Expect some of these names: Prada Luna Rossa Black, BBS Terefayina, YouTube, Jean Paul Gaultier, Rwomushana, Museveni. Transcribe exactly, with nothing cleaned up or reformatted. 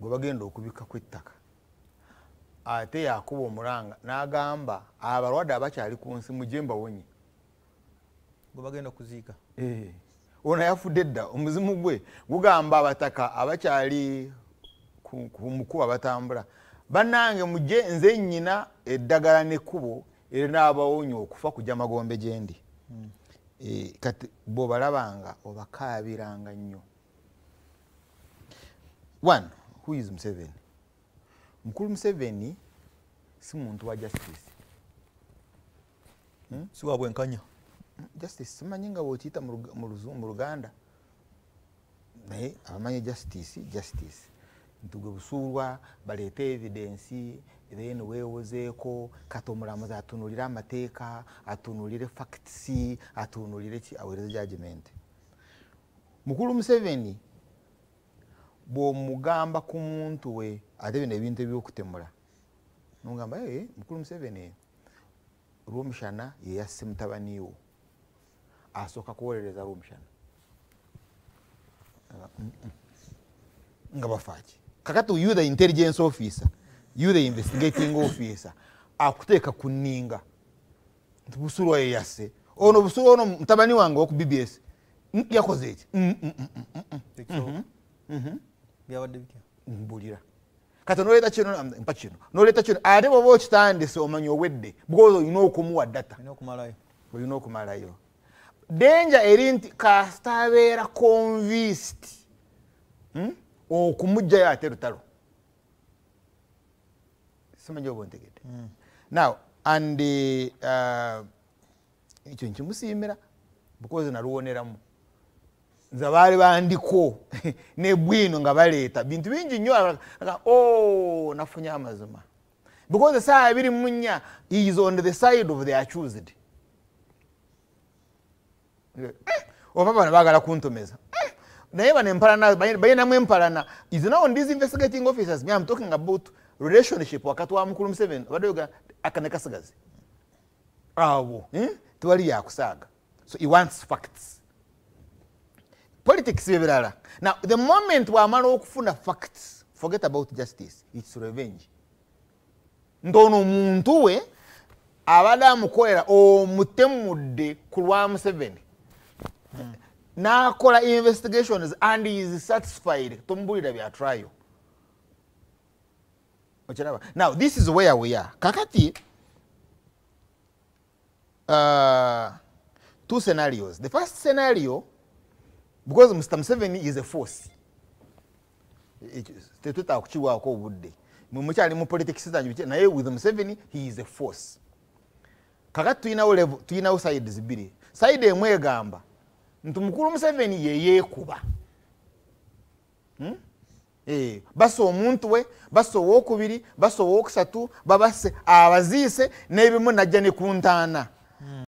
gwe bagenda okubika kwettaka ate Yakuba Omulanga n'agamba abalwadde abakyali ku nsi mujemba wonye gwe bagenda kuziika eh ona yafudde dda omuzimu gwe gugamba abataka abakyali ku mukuba batambula banange muje nze nnyina eddagala n'ekkubo era n'abawonye okufa kujja magombe gyendi eh kati bo balabanga obakaabiranga nnyo. One, who is Museveni? Mkuru Museveni si muntu wa justice. Hmm? Si wabwe nkanya. Justice, simanyinga wochita mu Ruganda. Naye, abamanye justice, justice. Ntuge busulwa, balete evidence, then wewozeeko, kati omulamuzi atunulire amateeka, atunulire facts, atunulire ki aweereze judgment. Mkuru Museveni bo mugamba ku muntu we ate bino ebintu ebyokutemula n'ogamba eh Mukulu Museveni Rwomushana ye yasse mutabaniwo asooka kuwolereza Rwomushana nga bafaaki kakati you the intelligence officer you the investigating officer akuteeka kunninga ntubusulwa ye yasse ono busulwa ono mutabani wange oku B B S yakoze eki byabadde bikya mbulira kata noleta kino mpachino noleta kino ate bwo okitandise omanyi obwedde because you know kumuwa data you know kumalayo you know kumalayo danger erinti kastabeera convinced hm okumujja ya terutalo simanyi obontegede now and the uh ekyo nkimusiimira because naluwoneramu Zabali bandiko ne bwino nga baleta bintu bingi nnyo oh nafunya amazima because saa biri munya he is on the side of the accused obaba na bagala kuntomeza naye bana empalana bayina mu empalana is now on these investigating officers me I'm talking about relationship wakati wa Mukulu Museveni badoga akanekasigazi abo eh twali yakusaga so he wants facts. Politics bibilala. Now, the moment wamala okufuna facts, forget about justice. It's revenge. Ndono omuntu we abala amukolera omutemudde ku lwa Museveni. N'akola investigations and he is satisfied. Tombulira bya trial. Now, this is where we are. Kakati, uh, two scenarios. The first scenario, because Mister Museveni is a force. Tetuta kuchiwa wako ubudde. Mumuchali mu politics na yeye with Museveni, he is a force. Kakati tuina ulevu, tuina usaidi zibiri. Saidi emwe gamba. Ntu Mukulu Museveni yeye kuba. Hmm? Eh, baso omuntu we, baso wokubiri, baso wokusatu, babase, abazise, nebimu najja ne kuntana.